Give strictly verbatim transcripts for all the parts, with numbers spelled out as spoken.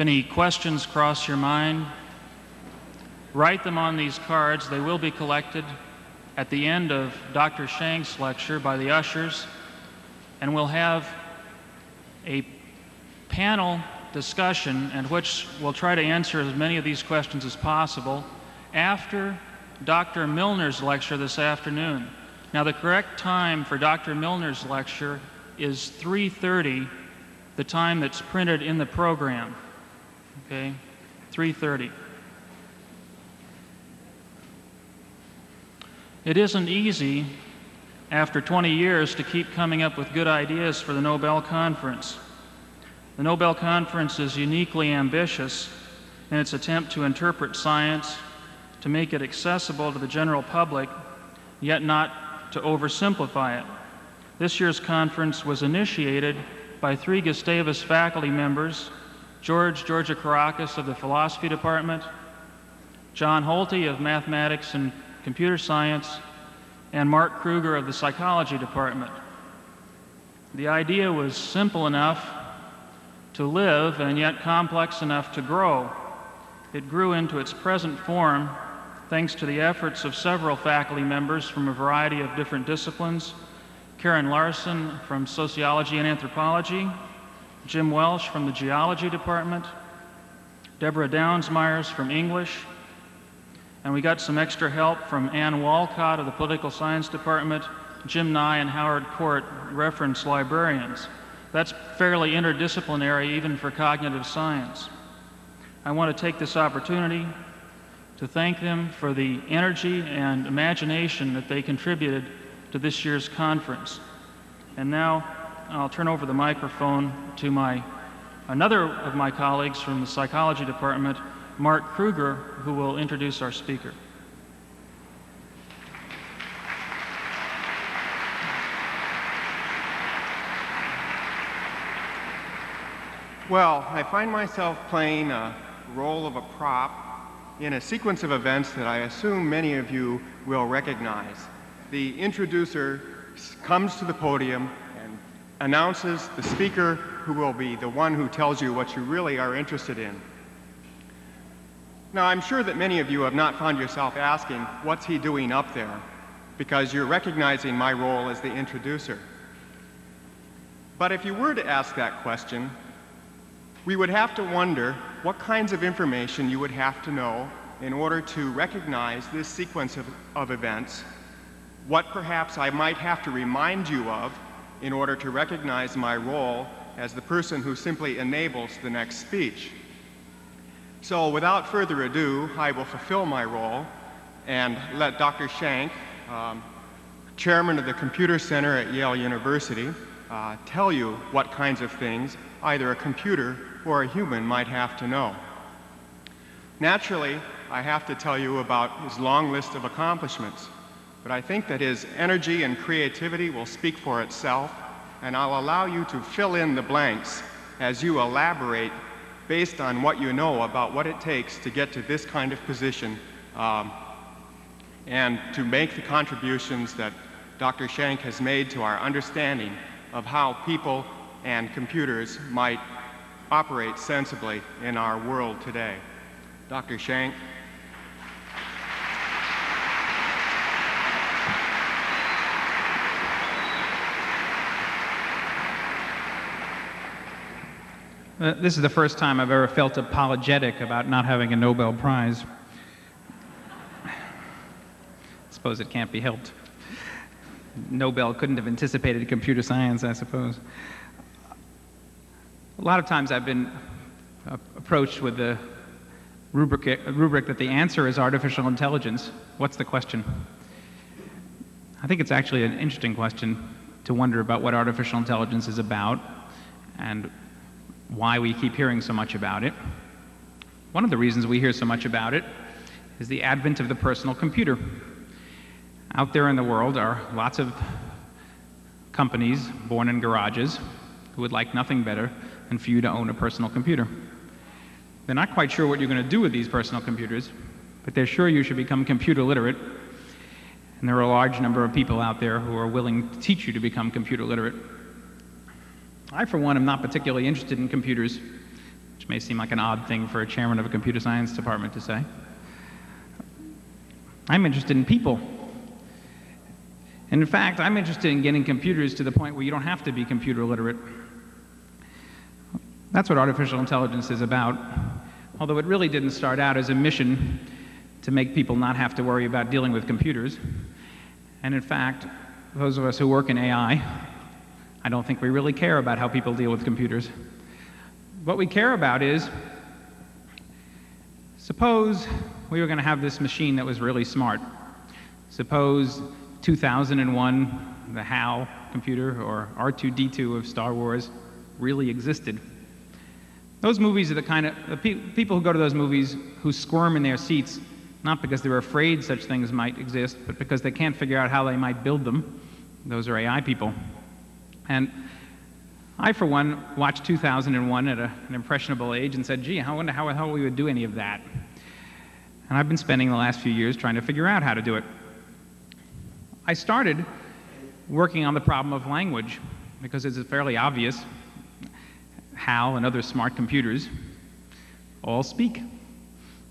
If any questions cross your mind, write them on these cards. They will be collected at the end of Doctor Shank's lecture by the ushers, and we'll have a panel discussion in which we'll try to answer as many of these questions as possible after Doctor Milner's lecture this afternoon. Now, the correct time for Doctor Milner's lecture is three thirty, the time that's printed in the program, okay? three thirty. It isn't easy, after twenty years, to keep coming up with good ideas for the Nobel Conference. The Nobel Conference is uniquely ambitious in its attempt to interpret science, to make it accessible to the general public, yet not to oversimplify it. This year's conference was initiated by three Gustavus faculty members, George Georgia Caracas of the Philosophy Department, John Holte of Mathematics and Computer Science, and Mark Kruger of the Psychology Department. The idea was simple enough to live and yet complex enough to grow. It grew into its present form thanks to the efforts of several faculty members from a variety of different disciplines: Karen Larson from Sociology and Anthropology, Jim Welsh from the Geology Department, Deborah Downs-Myers from English, and we got some extra help from Ann Walcott of the Political Science Department, Jim Nye and Howard Court, reference librarians. That's fairly interdisciplinary even for cognitive science. I want to take this opportunity to thank them for the energy and imagination that they contributed to this year's conference. And now I'll turn over the microphone to my another of my colleagues from the psychology department, Mark Kruger, who will introduce our speaker. Well, I find myself playing a role of a prop in a sequence of events that I assume many of you will recognize. The introducer comes to the podium and announces the speaker, who will be the one who tells you what you really are interested in. Now, I'm sure that many of you have not found yourself asking, what's he doing up there? Because you're recognizing my role as the introducer. But if you were to ask that question, we would have to wonder what kinds of information you would have to know in order to recognize this sequence of, of events, what perhaps I might have to remind you of in order to recognize my role as the person who simply enables the next speech. So without further ado, I will fulfill my role and let Doctor Schank, um, chairman of the Computer Center at Yale University, uh, tell you what kinds of things either a computer or a human might have to know. Naturally, I have to tell you about his long list of accomplishments, but I think that his energy and creativity will speak for itself, and I'll allow you to fill in the blanks as you elaborate based on what you know about what it takes to get to this kind of position um, and to make the contributions that Doctor Schank has made to our understanding of how people and computers might operate sensibly in our world today. Doctor Schank. Uh, this is the first time I've ever felt apologetic about not having a Nobel Prize. I suppose it can't be helped. Nobel couldn't have anticipated computer science, I suppose. A lot of times I've been uh, approached with the rubric, rubric that the answer is artificial intelligence. What's the question? I think it's actually an interesting question to wonder about what artificial intelligence is about and why we keep hearing so much about it. One of the reasons we hear so much about it is the advent of the personal computer. Out there in the world are lots of companies born in garages who would like nothing better than for you to own a personal computer. They're not quite sure what you're going to do with these personal computers, but they're sure you should become computer literate, and there are a large number of people out there who are willing to teach you to become computer literate. I, for one, am not particularly interested in computers, which may seem like an odd thing for a chairman of a computer science department to say. I'm interested in people. And in fact, I'm interested in getting computers to the point where you don't have to be computer literate. That's what artificial intelligence is about, although it really didn't start out as a mission to make people not have to worry about dealing with computers. And in fact, those of us who work in A I, I don't think we really care about how people deal with computers. What we care about is, suppose we were going to have this machine that was really smart. Suppose two thousand one, the HAL computer, or R two D two of Star Wars, really existed. Those movies are the kind of, the pe people who go to those movies who squirm in their seats, not because they're afraid such things might exist, but because they can't figure out how they might build them. Those are A I people. And I, for one, watched two thousand one at a, an impressionable age and said, gee, I wonder how, how we would do any of that. And I've been spending the last few years trying to figure out how to do it. I started working on the problem of language, because it's fairly obvious HAL and other smart computers all speak,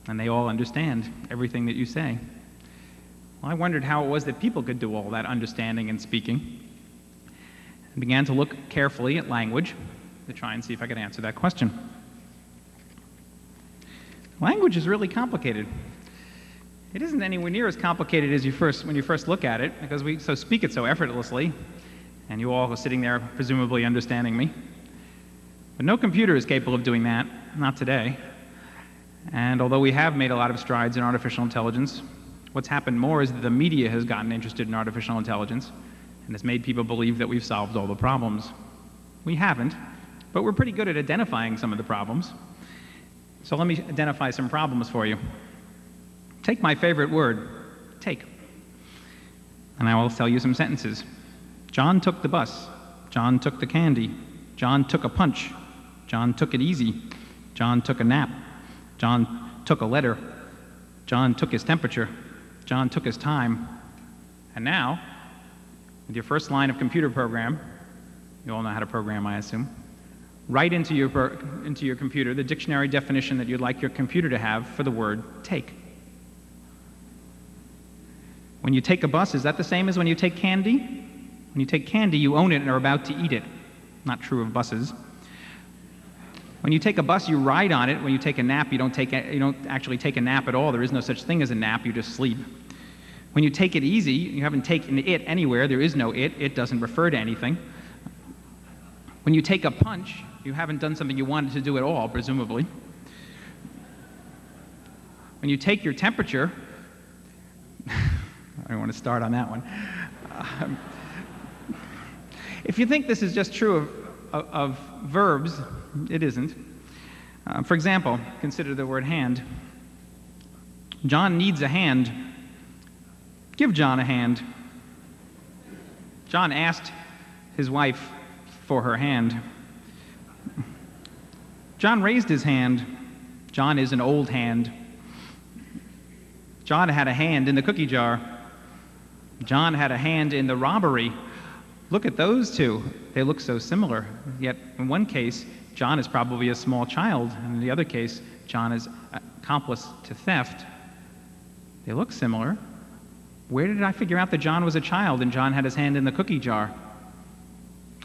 and they all understand everything that you say. Well, I wondered how it was that people could do all that understanding and speaking, and began to look carefully at language to try and see if I could answer that question. Language is really complicated. It isn't anywhere near as complicated as you first, when you first look at it, because we so speak it so effortlessly, and you all are sitting there presumably understanding me. But no computer is capable of doing that, not today. And although we have made a lot of strides in artificial intelligence, what's happened more is that the media has gotten interested in artificial intelligence and has made people believe that we've solved all the problems. We haven't, but we're pretty good at identifying some of the problems. So let me identify some problems for you. Take my favorite word, take. And I will tell you some sentences. John took the bus. John took the candy. John took a punch. John took it easy. John took a nap. John took a letter. John took his temperature. John took his time. And now, with your first line of computer program, you all know how to program, I assume, write into your, into your computer the dictionary definition that you'd like your computer to have for the word take. When you take a bus, is that the same as when you take candy? When you take candy, you own it and are about to eat it. Not true of buses. When you take a bus, you ride on it. When you take a nap, you don't, take a, you don't actually take a nap at all. There is no such thing as a nap. You just sleep. When you take it easy, you haven't taken it anywhere. There is no it. It doesn't refer to anything. When you take a punch, you haven't done something you wanted to do at all, presumably. When you take your temperature, I don't want to start on that one. Um, if you think this is just true of, of, of verbs, it isn't. Uh, for example, consider the word hand. John needs a hand. Give John a hand. John asked his wife for her hand. John raised his hand. John is an old hand. John had a hand in the cookie jar. John had a hand in the robbery. Look at those two. They look so similar. Yet, in one case, John is probably a small child, and in the other case, John is an accomplice to theft. They look similar. Where did I figure out that John was a child and John had his hand in the cookie jar?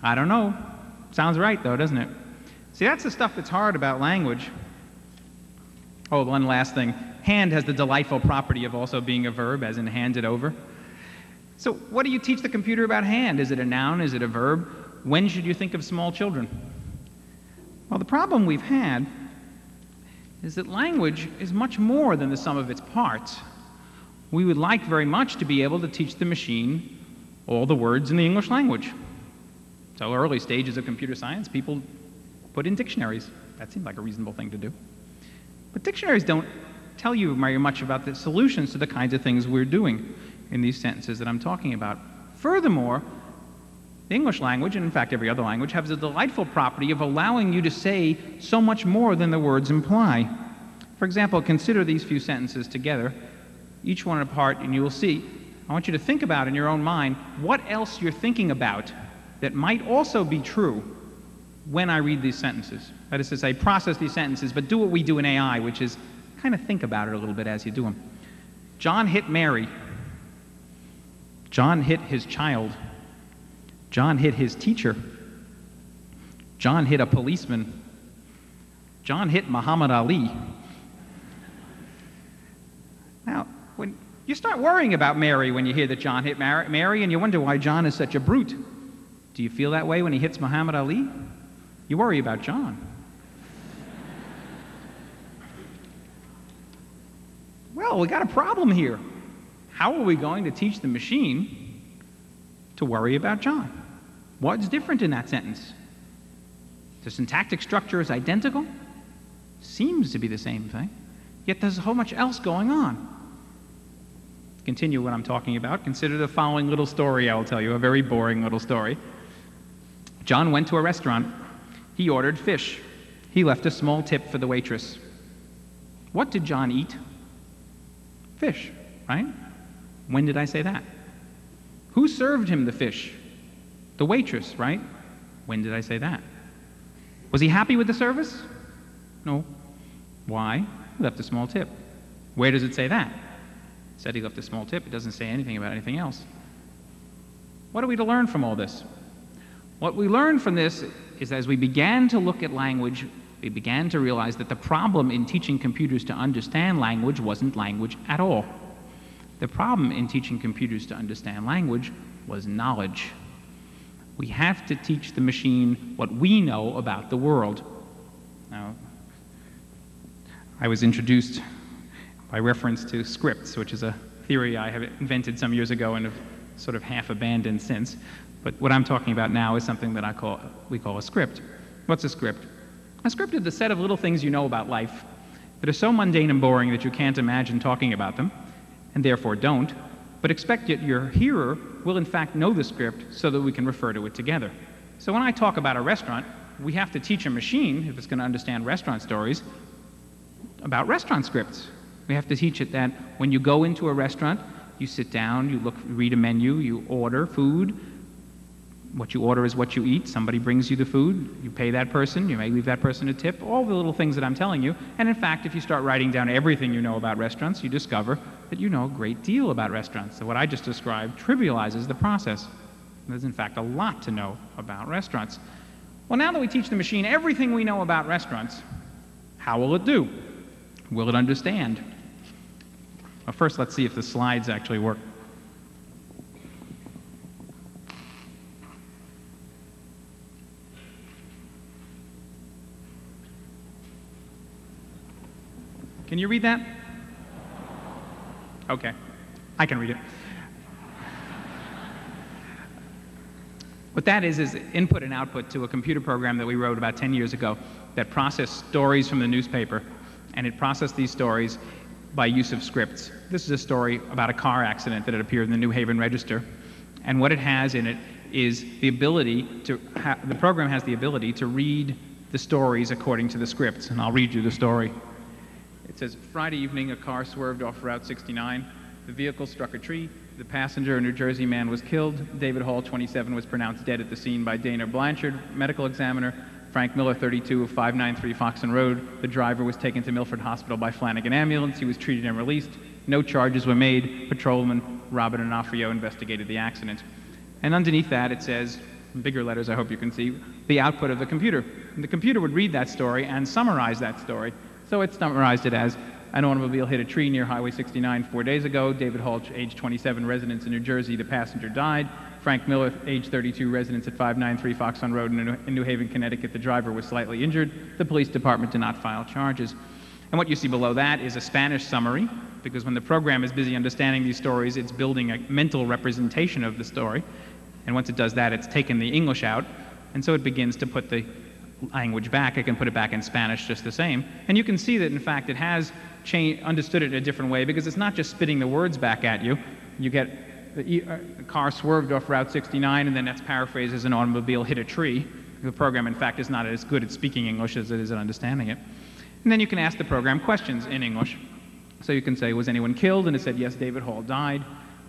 I don't know. Sounds right, though, doesn't it? See, that's the stuff that's hard about language. Oh, one last thing. Hand has the delightful property of also being a verb, as in handed over. So what do you teach the computer about hand? Is it a noun? Is it a verb? When should you think of small children? Well, the problem we've had is that language is much more than the sum of its parts. We would like very much to be able to teach the machine all the words in the English language. So early stages of computer science, people put in dictionaries. That seemed like a reasonable thing to do. But dictionaries don't tell you very much about the solutions to the kinds of things we're doing in these sentences that I'm talking about. Furthermore, the English language, and in fact every other language, has a delightful property of allowing you to say so much more than the words imply. For example, consider these few sentences together, each one apart, and you will see. I want you to think about in your own mind what else you're thinking about that might also be true when I read these sentences. That is to say, process these sentences, but do what we do in A I, which is kind of think about it a little bit as you do them. John hit Mary. John hit his child. John hit his teacher. John hit a policeman. John hit Muhammad Ali. Now, when you start worrying about Mary when you hear that John hit Mar Mary, and you wonder why John is such a brute. Do you feel that way when he hits Muhammad Ali? You worry about John. Well, we got a problem here. How are we going to teach the machine to worry about John? What's different in that sentence? The syntactic structure is identical. Seems to be the same thing. Yet there's so much else going on. Continue what I'm talking about. Consider the following little story I will tell you, a very boring little story. John went to a restaurant. He ordered fish. He left a small tip for the waitress. What did John eat? Fish, right? When did I say that? Who served him the fish? The waitress, right? When did I say that? Was he happy with the service? No. Why? He left a small tip. Where does it say that? It said he left a small tip. It doesn't say anything about anything else. What are we to learn from all this? What we learn from this is that as we began to look at language, we began to realize that the problem in teaching computers to understand language wasn't language at all. The problem in teaching computers to understand language was knowledge. We have to teach the machine what we know about the world. Now, I was introduced by reference to scripts, which is a theory I have invented some years ago and have sort of half abandoned since. But what I'm talking about now is something that I call, we call a script. What's a script? A script is the set of little things you know about life that are so mundane and boring that you can't imagine talking about them, and therefore don't, but expect that your hearer will in fact know the script so that we can refer to it together. So when I talk about a restaurant, we have to teach a machine, if it's going to understand restaurant stories, about restaurant scripts. We have to teach it that when you go into a restaurant, you sit down, you look, read a menu, you order food. What you order is what you eat. Somebody brings you the food. You pay that person. You may leave that person a tip. All the little things that I'm telling you. And in fact, if you start writing down everything you know about restaurants, you discover that you know a great deal about restaurants. So what I just described trivializes the process. There's in fact a lot to know about restaurants. Well, now that we teach the machine everything we know about restaurants, how will it do? Will it understand? Well, first, let's see if the slides actually work. Can you read that? Okay, I can read it. What that is is input and output to a computer program that we wrote about ten years ago that processed stories from the newspaper, and it processed these stories by use of scripts. This is a story about a car accident that had appeared in the New Haven Register, and what it has in it is the ability to, ha the program has the ability to read the stories according to the scripts, and I'll read you the story. It says, Friday evening, a car swerved off Route sixty-nine. The vehicle struck a tree. The passenger, a New Jersey man, was killed. David Hall, twenty-seven, was pronounced dead at the scene by Dana Blanchard, medical examiner. Frank Miller, thirty-two, of five ninety-three Foxen Road. The driver was taken to Milford Hospital by Flanagan Ambulance. He was treated and released. No charges were made. Patrolman Robert Onofrio investigated the accident. And underneath that, it says, in bigger letters, I hope you can see, the output of the computer. And the computer would read that story and summarize that story. So it summarized it as, an automobile hit a tree near Highway sixty-nine four days ago. David Hall, age twenty-seven, residence in New Jersey, the passenger died. Frank Miller, age thirty-two, residence at five ninety-three Foxen Road in New Haven, Connecticut, the driver was slightly injured. The police department did not file charges. And what you see below that is a Spanish summary, because when the program is busy understanding these stories, it's building a mental representation of the story. And once it does that, it's taken the English out, and so it begins to put the language back. I can put it back in Spanish just the same. And you can see that, in fact, it has understood it in a different way, because it's not just spitting the words back at you. You get the, uh, the car swerved off Route sixty-nine, and then that's paraphrased as an automobile hit a tree. The program, in fact, is not as good at speaking English as it is at understanding it. And then you can ask the program questions in English. So you can say, was anyone killed? And it said, yes, David Hall died.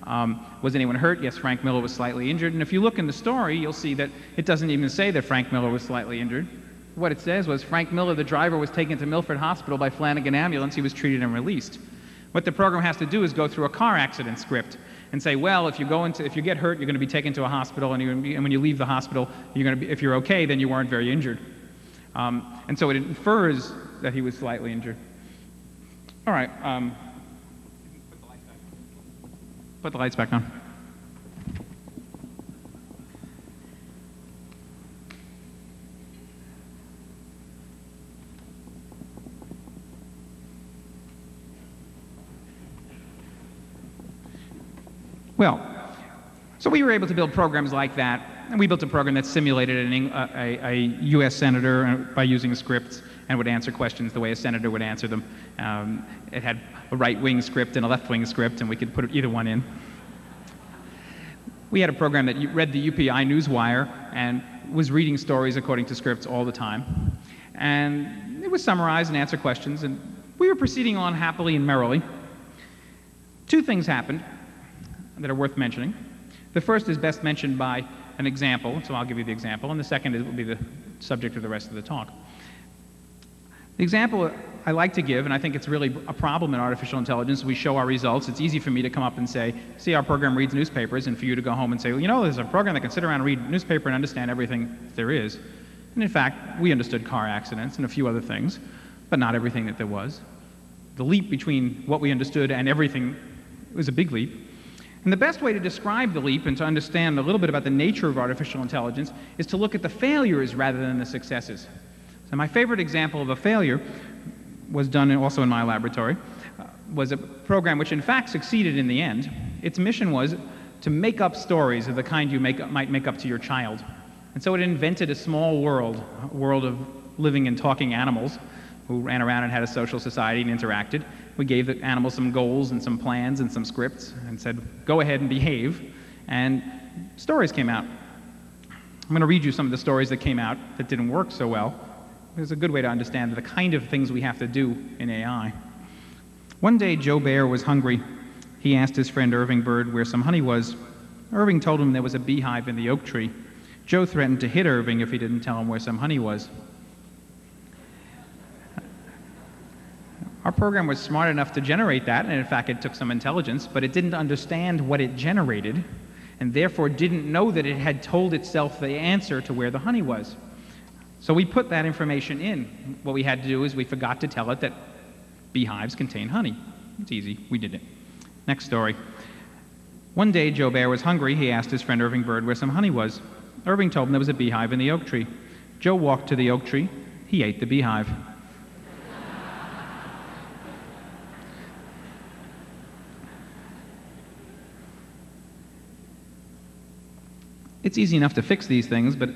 Um, was anyone hurt? Yes, Frank Miller was slightly injured. And if you look in the story, you'll see that it doesn't even say that Frank Miller was slightly injured. What it says was Frank Miller, the driver, was taken to Milford Hospital by Flanagan Ambulance. He was treated and released. What the program has to do is go through a car accident script and say, well, if you go into, if you get hurt, you're going to be taken to a hospital, and, you, and when you leave the hospital, you're going to be, if you're okay, then you weren't very injured. Um, and so it infers that he was slightly injured. All right. Um, Put the lights back on. Well, so we were able to build programs like that, and we built a program that simulated an, uh, a, a U S senator by using scripts and would answer questions the way a senator would answer them. Um, it had a right-wing script and a left-wing script, and we could put either one in. We had a program that read the U P I newswire and was reading stories according to scripts all the time. And it was summarized and answer questions, and we were proceeding on happily and merrily. Two things happened that are worth mentioning. The first is best mentioned by an example, so I'll give you the example, and the second will be the subject of the rest of the talk. The example I like to give, and I think it's really a problem in artificial intelligence, we show our results. It's easy for me to come up and say, see, our program reads newspapers, and for you to go home and say, well, you know, there's a program that can sit around and read newspaper and understand everything there is. And in fact, we understood car accidents and a few other things, but not everything that there was. The leap between what we understood and everything was a big leap. And the best way to describe the leap and to understand a little bit about the nature of artificial intelligence is to look at the failures rather than the successes. So my favorite example of a failure was done also in my laboratory, uh, was a program which in fact succeeded in the end. Its mission was to make up stories of the kind you make up, might make up to your child. And so it invented a small world, a world of living and talking animals who ran around and had a social society and interacted. We gave the animals some goals and some plans and some scripts and said, go ahead and behave, and stories came out. I'm going to read you some of the stories that came out that didn't work so well. It's a good way to understand the kind of things we have to do in A I. One day, Joe Bear was hungry. He asked his friend Irving Bird where some honey was. Irving told him there was a beehive in the oak tree. Joe threatened to hit Irving if he didn't tell him where some honey was. Our program was smart enough to generate that, and in fact, it took some intelligence, but it didn't understand what it generated, and therefore didn't know that it had told itself the answer to where the honey was. So we put that information in. What we had to do is we forgot to tell it that beehives contain honey. It's easy. We did it. Next story. One day, Joe Bear was hungry. He asked his friend Irving Bird where some honey was. Irving told him there was a beehive in the oak tree. Joe walked to the oak tree. He ate the beehive. It's easy enough to fix these things, but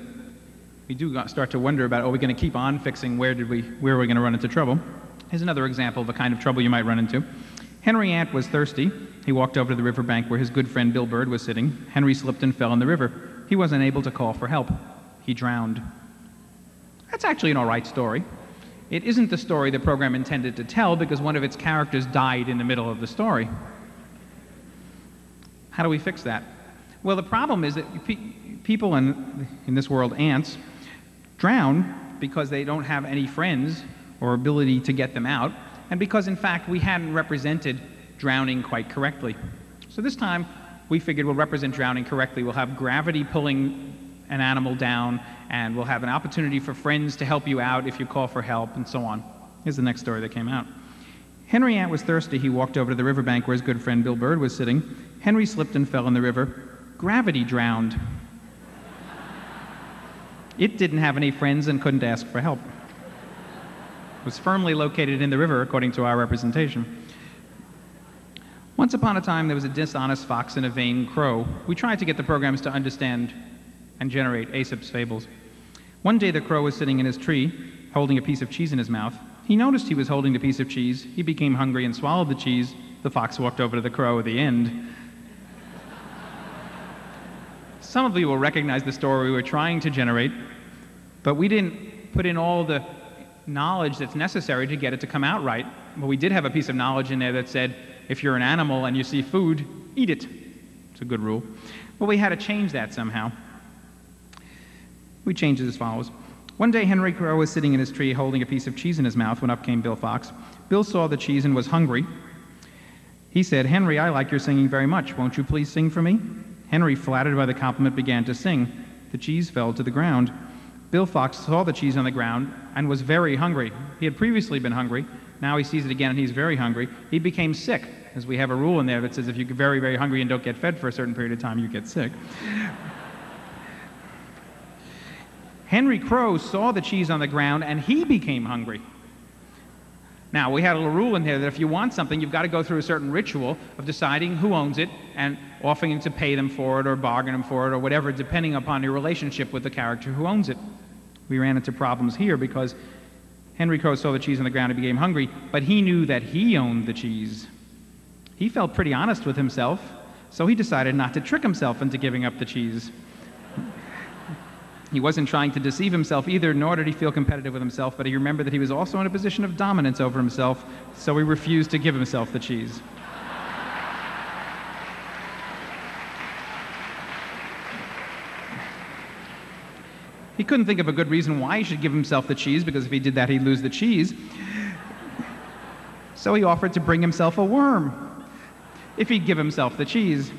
we do start to wonder about, are we going to keep on fixing? Where did we, where are we going to run into trouble? Here's another example of the kind of trouble you might run into. Henry Ant was thirsty. He walked over to the riverbank where his good friend Bill Bird was sitting. Henry slipped and fell in the river. He wasn't able to call for help. He drowned. That's actually an all right story. It isn't the story the program intended to tell because one of its characters died in the middle of the story. How do we fix that? Well, the problem is that pe people in, in this world, ants, drown because they don't have any friends or ability to get them out, and because in fact we hadn't represented drowning quite correctly. So this time we figured we'll represent drowning correctly. We'll have gravity pulling an animal down, and we'll have an opportunity for friends to help you out if you call for help, and so on. Here's the next story that came out. Henry Ant was thirsty. He walked over to the riverbank where his good friend Bill Bird was sitting. Henry slipped and fell in the river. Gravity drowned. It didn't have any friends and couldn't ask for help. It was firmly located in the river, according to our representation. Once upon a time, there was a dishonest fox and a vain crow. We tried to get the programs to understand and generate Aesop's fables. One day, the crow was sitting in his tree, holding a piece of cheese in his mouth. He noticed he was holding the piece of cheese. He became hungry and swallowed the cheese. The fox walked over to the crow at the end. Some of you will recognize the story we were trying to generate, but we didn't put in all the knowledge that's necessary to get it to come out right. But we did have a piece of knowledge in there that said, if you're an animal and you see food, eat it. It's a good rule. But we had to change that somehow. We changed it as follows. One day, Henry Crow was sitting in his tree holding a piece of cheese in his mouth when up came Bill Fox. Bill saw the cheese and was hungry. He said, "Henry, I like your singing very much. Won't you please sing for me?" Henry, flattered by the compliment, began to sing. The cheese fell to the ground. Bill Fox saw the cheese on the ground and was very hungry. He had previously been hungry. Now he sees it again and he's very hungry. He became sick, as we have a rule in there that says if you're very, very hungry and don't get fed for a certain period of time, you get sick. Henry Crow saw the cheese on the ground and he became hungry. Now, we had a little rule in here that if you want something, you've got to go through a certain ritual of deciding who owns it and offering to pay them for it or bargain them for it or whatever, depending upon your relationship with the character who owns it. We ran into problems here because Henry Crow saw the cheese on the ground and became hungry, but he knew that he owned the cheese. He felt pretty honest with himself, so he decided not to trick himself into giving up the cheese. He wasn't trying to deceive himself either, nor did he feel competitive with himself, but he remembered that he was also in a position of dominance over himself, so he refused to give himself the cheese. He couldn't think of a good reason why he should give himself the cheese, because if he did that, he'd lose the cheese. So he offered to bring himself a worm, if he'd give himself the cheese.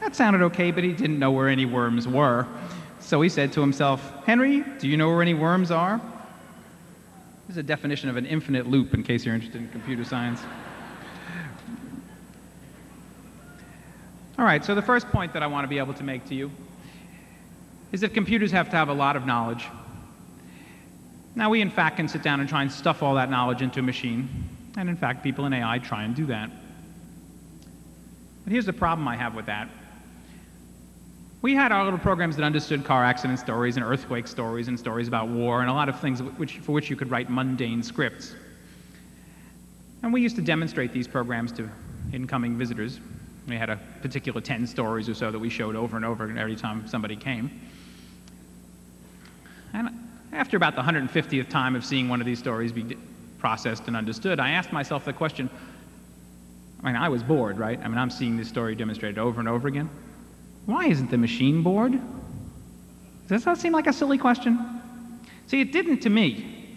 That sounded okay, but he didn't know where any worms were. So he said to himself, "Henry, do you know where any worms are?" This is a definition of an infinite loop, in case you're interested in computer science. All right, so the first point that I want to be able to make to you is that computers have to have a lot of knowledge. Now, we, in fact, can sit down and try and stuff all that knowledge into a machine. And, in fact, people in A I try and do that. But here's the problem I have with that. We had our little programs that understood car accident stories and earthquake stories and stories about war and a lot of things which, for which you could write mundane scripts. And we used to demonstrate these programs to incoming visitors. We had a particular ten stories or so that we showed over and over every time somebody came. And after about the one hundred fiftieth time of seeing one of these stories be processed and understood, I asked myself the question, I mean, I was bored, right? I mean, I'm seeing this story demonstrated over and over again. Why isn't the machine bored? Does that seem like a silly question? See, it didn't to me.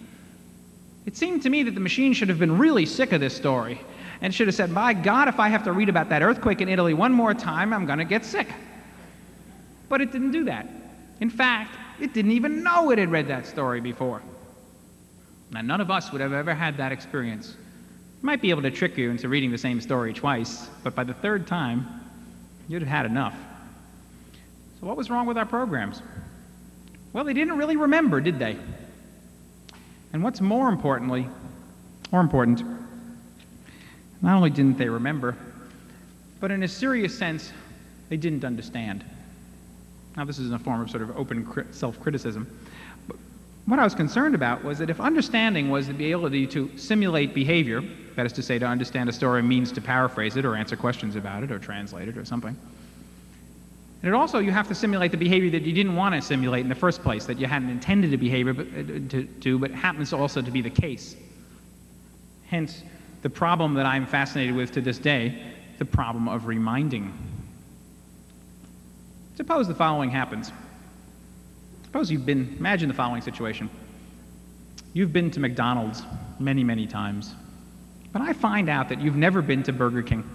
It seemed to me that the machine should have been really sick of this story and should have said, "My God, if I have to read about that earthquake in Italy one more time, I'm going to get sick." But it didn't do that. In fact, it didn't even know it had read that story before. Now, none of us would have ever had that experience. It might be able to trick you into reading the same story twice, but by the third time, you'd have had enough. So what was wrong with our programs? Well, they didn't really remember, did they? And what's more importantly, more important, not only didn't they remember, but in a serious sense, they didn't understand. Now, this is in a form of sort of open self-criticism. But what I was concerned about was that if understanding was the ability to simulate behavior, that is to say, to understand a story means to paraphrase it or answer questions about it or translate it or something, and it also, you have to simulate the behavior that you didn't want to simulate in the first place, that you hadn't intended to behave but, uh, to, to, but happens also to be the case. Hence, the problem that I'm fascinated with to this day, the problem of reminding. Suppose the following happens. Suppose you've been, imagine the following situation. You've been to McDonald's many, many times, but I find out that you've never been to Burger King.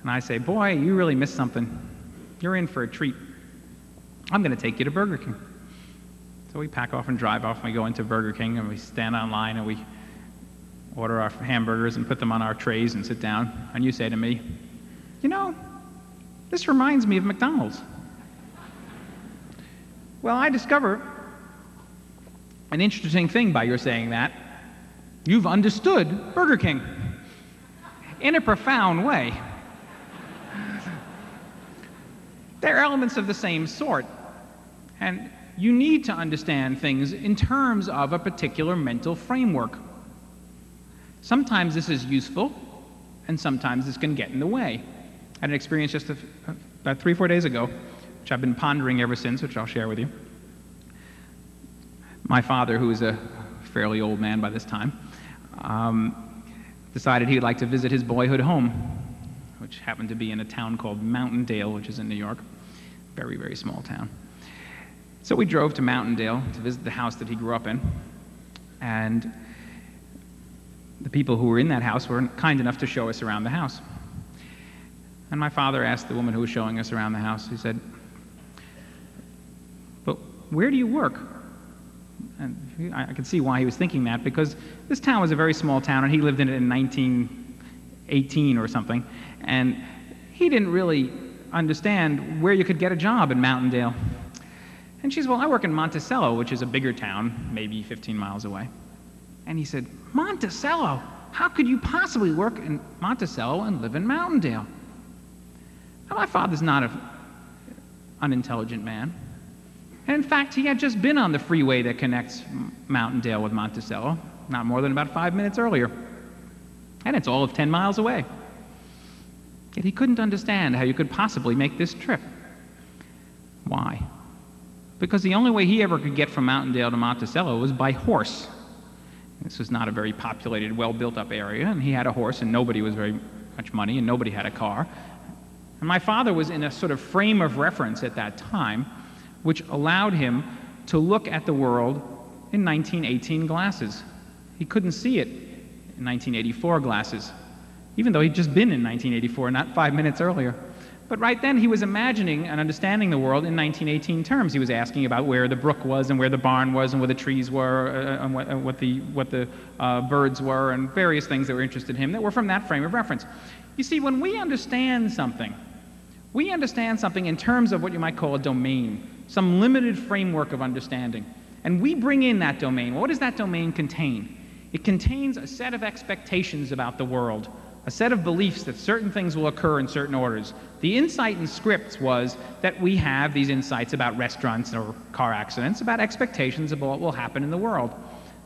And I say, "Boy, you really missed something. You're in for a treat. I'm going to take you to Burger King." So we pack off and drive off and we go into Burger King and we stand online and we order our hamburgers and put them on our trays and sit down, and you say to me, "You know, this reminds me of McDonald's." Well, I discover an interesting thing by your saying that. You've understood Burger King in a profound way. They're elements of the same sort, and you need to understand things in terms of a particular mental framework. Sometimes this is useful, and sometimes this can get in the way. I had an experience just about three or four days ago, which I've been pondering ever since, which I'll share with you. My father, who is a fairly old man by this time, um, decided he would like to visit his boyhood home. which happened to be in a town called Mountaindale, which is in New York. Very, very small town. So we drove to Mountaindale to visit the house that he grew up in. And the people who were in that house were kind enough to show us around the house. And my father asked the woman who was showing us around the house, he said, "But where do you work?" And I could see why he was thinking that, because this town was a very small town, and he lived in it in nineteen eighteen or something, and he didn't really understand where you could get a job in Mountaindale. And she said, "Well, I work in Monticello, which is a bigger town, maybe fifteen miles away." And he said, "Monticello? How could you possibly work in Monticello and live in Mountaindale?" Now, my father's not an unintelligent man. And in fact, he had just been on the freeway that connects Mountaindale with Monticello, not more than about five minutes earlier. And it's all of ten miles away. Yet he couldn't understand how you could possibly make this trip. Why? Because the only way he ever could get from Mountaindale to Monticello was by horse. This was not a very populated, well-built-up area, and he had a horse, and nobody was very much money, and nobody had a car. And my father was in a sort of frame of reference at that time, which allowed him to look at the world in nineteen eighteen glasses. He couldn't see it in nineteen eighty-four glasses, even though he'd just been in nineteen eighty-four, not five minutes earlier. But right then, he was imagining and understanding the world in nineteen eighteen terms. He was asking about where the brook was and where the barn was and where the trees were uh, and what, uh, what the, what the uh, birds were and various things that were interested him that were from that frame of reference. You see, when we understand something, we understand something in terms of what you might call a domain, some limited framework of understanding. And we bring in that domain. What does that domain contain? It contains a set of expectations about the world, a set of beliefs that certain things will occur in certain orders. The insight in scripts was that we have these insights about restaurants or car accidents, about expectations about what will happen in the world.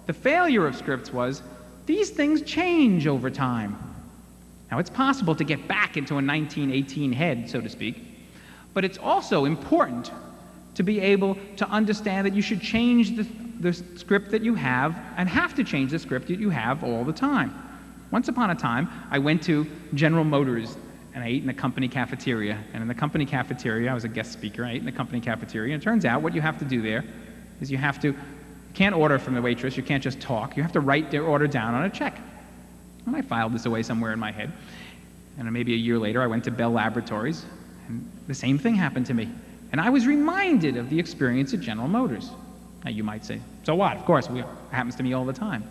The failure of scripts was these things change over time. Now, it's possible to get back into a nineteen eighteen head, so to speak, but it's also important to be able to understand that you should change the, the script that you have and have to change the script that you have all the time. Once upon a time, I went to General Motors and I ate in the company cafeteria. And in the company cafeteria, I was a guest speaker, I ate in the company cafeteria. And it turns out what you have to do there is you have to, you can't order from the waitress, you can't just talk, you have to write their order down on a check. And I filed this away somewhere in my head. And maybe a year later, I went to Bell Laboratories and the same thing happened to me. And I was reminded of the experience at General Motors. Now, you might say, so what? Of course, we, it happens to me all the time.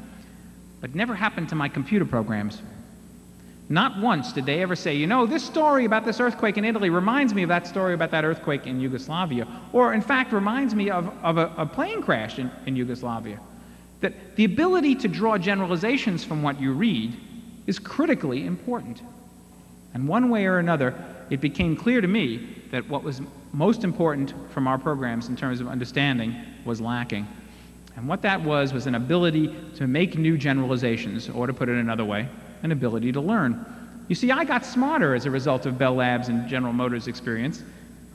But it never happened to my computer programs. Not once did they ever say, you know, this story about this earthquake in Italy reminds me of that story about that earthquake in Yugoslavia, or in fact reminds me of, of a, a plane crash in, in Yugoslavia. That the ability to draw generalizations from what you read is critically important. And one way or another, it became clear to me that what was most important from our programs in terms of understanding was lacking. And what that was was an ability to make new generalizations, or to put it another way, an ability to learn. You see, I got smarter as a result of Bell Labs and General Motors' experience.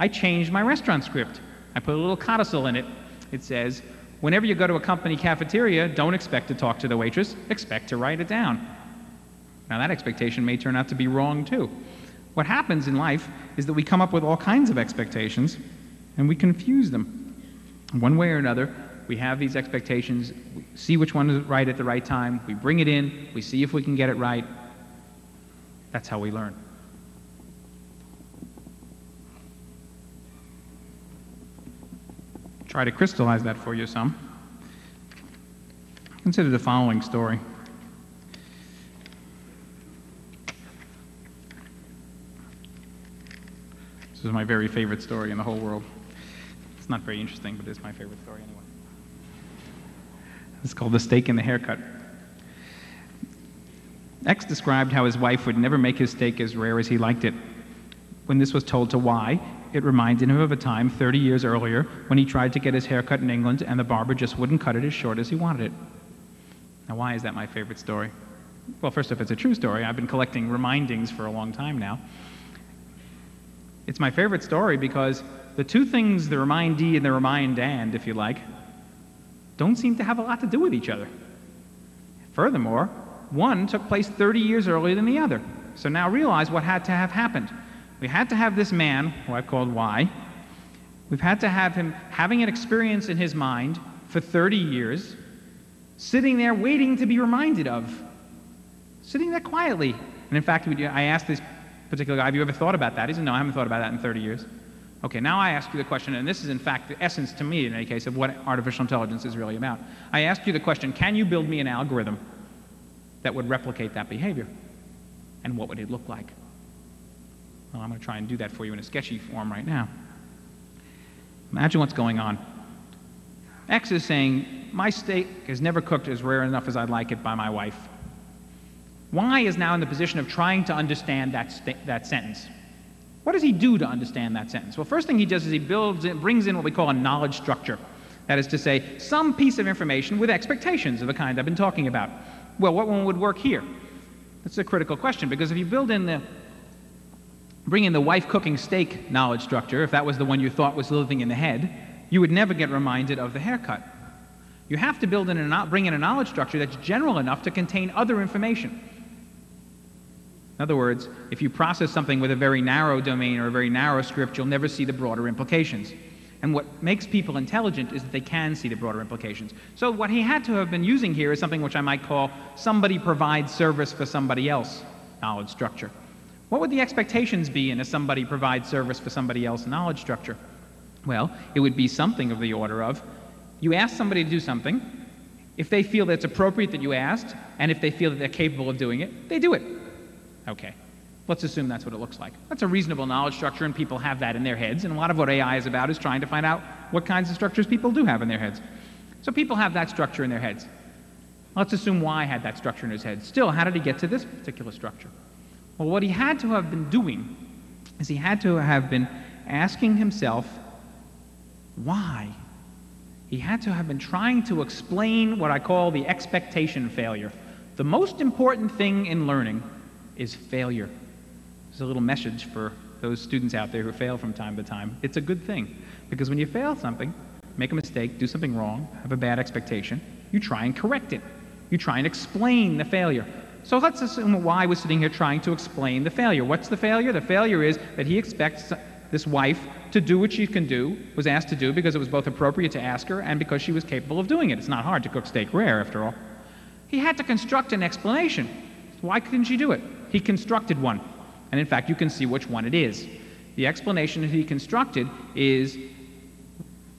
I changed my restaurant script. I put a little codicil in it. It says, whenever you go to a company cafeteria, don't expect to talk to the waitress, expect to write it down. Now, that expectation may turn out to be wrong, too. What happens in life is that we come up with all kinds of expectations, and we confuse them. One way or another, we have these expectations, we see which one is right at the right time, we bring it in, we see if we can get it right. That's how we learn. Try to crystallize that for you some. Consider the following story. This is my very favorite story in the whole world. It's not very interesting, but it's my favorite story anyway. It's called The Steak and the Haircut. X described how his wife would never make his steak as rare as he liked it. When this was told to Y, it reminded him of a time thirty years earlier when he tried to get his haircut in England and the barber just wouldn't cut it as short as he wanted it. Now, why is that my favorite story? Well, first off, it's a true story. I've been collecting remindings for a long time now. It's my favorite story because the two things, the remindee and the remind and, if you like, don't seem to have a lot to do with each other. Furthermore, one took place thirty years earlier than the other. So now realize what had to have happened. We had to have this man, who I've called Y, we've had to have him having an experience in his mind for thirty years, sitting there waiting to be reminded of, sitting there quietly. And in fact, I asked this particular guy, have you ever thought about that? He said, no, I haven't thought about that in thirty years. Okay, now I ask you the question, and this is in fact the essence to me in any case of what artificial intelligence is really about. I ask you the question, can you build me an algorithm that would replicate that behavior? And what would it look like? Well, I'm going to try and do that for you in a sketchy form right now. Imagine what's going on. X is saying, my steak is never cooked as rare enough as I'd like it by my wife. Y is now in the position of trying to understand that, that sentence. What does he do to understand that sentence? Well, first thing he does is he builds in, brings in what we call a knowledge structure. That is to say, some piece of information with expectations of the kind I've been talking about. Well, what one would work here? That's a critical question, because if you build in the bring in the wife cooking steak knowledge structure, if that was the one you thought was living in the head, you would never get reminded of the haircut. You have to build in a, bring in a knowledge structure that's general enough to contain other information. In other words, if you process something with a very narrow domain or a very narrow script, you'll never see the broader implications. And what makes people intelligent is that they can see the broader implications. So what he had to have been using here is something which I might call somebody provides service for somebody else knowledge structure. What would the expectations be in a somebody provides service for somebody else knowledge structure? Well, it would be something of the order of, you ask somebody to do something, if they feel that it's appropriate that you asked, and if they feel that they're capable of doing it, they do it. Okay, let's assume that's what it looks like. That's a reasonable knowledge structure, and people have that in their heads, and a lot of what A I is about is trying to find out what kinds of structures people do have in their heads. So people have that structure in their heads. Let's assume Y had that structure in his head. Still, how did he get to this particular structure? Well, what he had to have been doing is he had to have been asking himself why. He had to have been trying to explain what I call the expectation failure. The most important thing in learning is failure. There's a little message for those students out there who fail from time to time. It's a good thing, because when you fail something, make a mistake, do something wrong, have a bad expectation, you try and correct it. You try and explain the failure. So let's assume Y was sitting here trying to explain the failure. What's the failure? The failure is that he expects this wife to do what she can do, was asked to do because it was both appropriate to ask her and because she was capable of doing it. It's not hard to cook steak rare, after all. He had to construct an explanation. Why couldn't she do it? He constructed one. And in fact, you can see which one it is. The explanation that he constructed is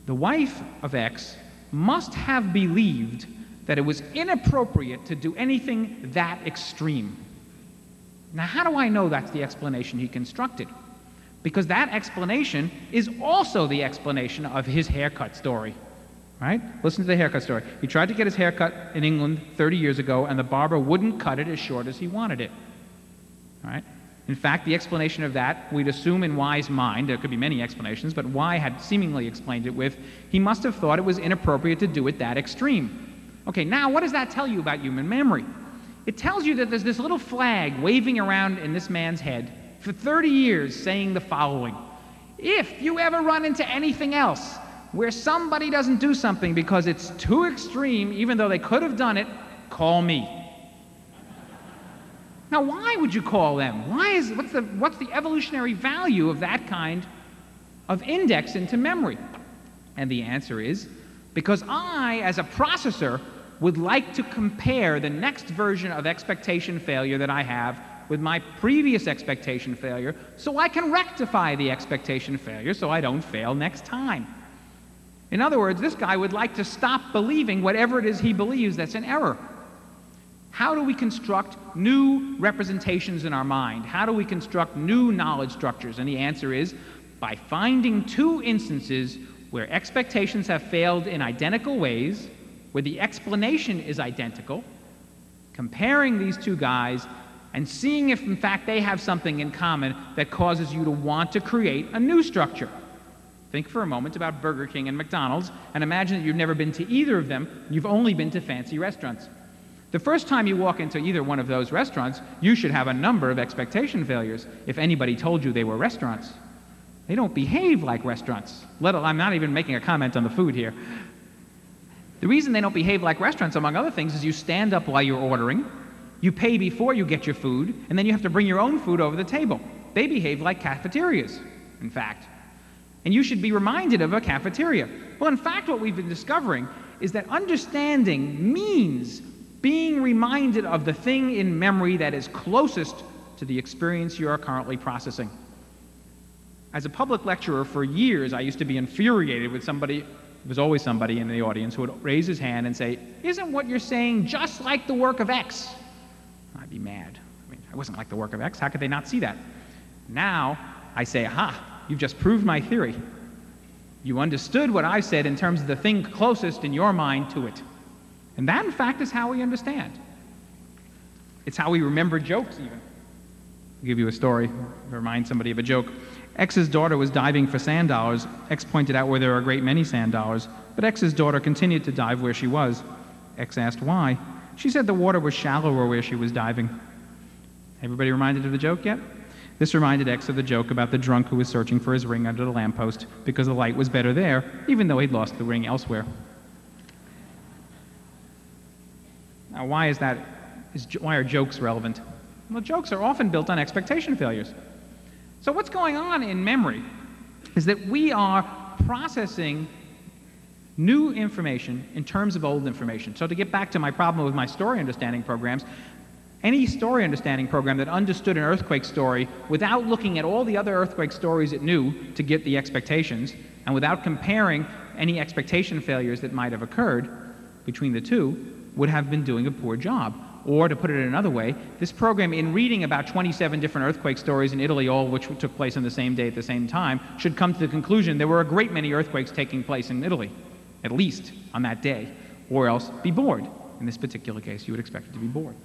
the wife of X must have believed that it was inappropriate to do anything that extreme. Now, how do I know that's the explanation he constructed? Because that explanation is also the explanation of his haircut story, right? Listen to the haircut story. He tried to get his haircut in England thirty years ago, and the barber wouldn't cut it as short as he wanted it, all right? In fact, the explanation of that, we'd assume in Y's mind, there could be many explanations, but Y had seemingly explained it with, he must have thought it was inappropriate to do it that extreme. Okay, now what does that tell you about human memory? It tells you that there's this little flag waving around in this man's head for thirty years saying the following. If you ever run into anything else where somebody doesn't do something because it's too extreme, even though they could have done it, call me. Now, why would you call them? Why is, what's the, what's the evolutionary value of that kind of index into memory? And the answer is, because I, as a processor, would like to compare the next version of expectation failure that I have with my previous expectation failure, so I can rectify the expectation failure so I don't fail next time. In other words, this guy would like to stop believing whatever it is he believes that's an error. How do we construct new representations in our mind? How do we construct new knowledge structures? And the answer is by finding two instances where expectations have failed in identical ways, where the explanation is identical, comparing these two guys and seeing if, in fact, they have something in common that causes you to want to create a new structure. Think for a moment about Burger King and McDonald's, and imagine that you've never been to either of them. You've only been to fancy restaurants. The first time you walk into either one of those restaurants, you should have a number of expectation failures, if anybody told you they were restaurants. They don't behave like restaurants. Let alone, I'm not even making a comment on the food here. The reason they don't behave like restaurants, among other things, is you stand up while you're ordering, You pay before you get your food, and then you have to bring your own food over the table. They behave like cafeterias, in fact. And you should be reminded of a cafeteria. Well, in fact, what we've been discovering is that understanding means being reminded of the thing in memory that is closest to the experience you are currently processing. As a public lecturer for years, I used to be infuriated with somebody. There was always somebody in the audience who would raise his hand and say, "Isn't what you're saying just like the work of X?" I'd be mad. I mean, I wasn't like the work of X. How could they not see that? Now, I say, aha, you've just proved my theory. You understood what I said in terms of the thing closest in your mind to it. And that, in fact, is how we understand. It's how we remember jokes, even. I'll give you a story to remind somebody of a joke. X's daughter was diving for sand dollars. X pointed out where there are a great many sand dollars, but X's daughter continued to dive where she was. X asked why. She said the water was shallower where she was diving. Everybody reminded of the joke yet? This reminded X of the joke about the drunk who was searching for his ring under the lamppost because the light was better there, even though he'd lost the ring elsewhere. Now, why is that? Is, why are jokes relevant? Well, jokes are often built on expectation failures. So what's going on in memory is that we are processing new information in terms of old information. So to get back to my problem with my story understanding programs, any story understanding program that understood an earthquake story without looking at all the other earthquake stories it knew to get the expectations, and without comparing any expectation failures that might have occurred between the two, would have been doing a poor job. Or to put it another way, this program, in reading about twenty-seven different earthquake stories in Italy, all of which took place on the same day at the same time, should come to the conclusion there were a great many earthquakes taking place in Italy, at least on that day, or else be bored. In this particular case, you would expect it to be bored.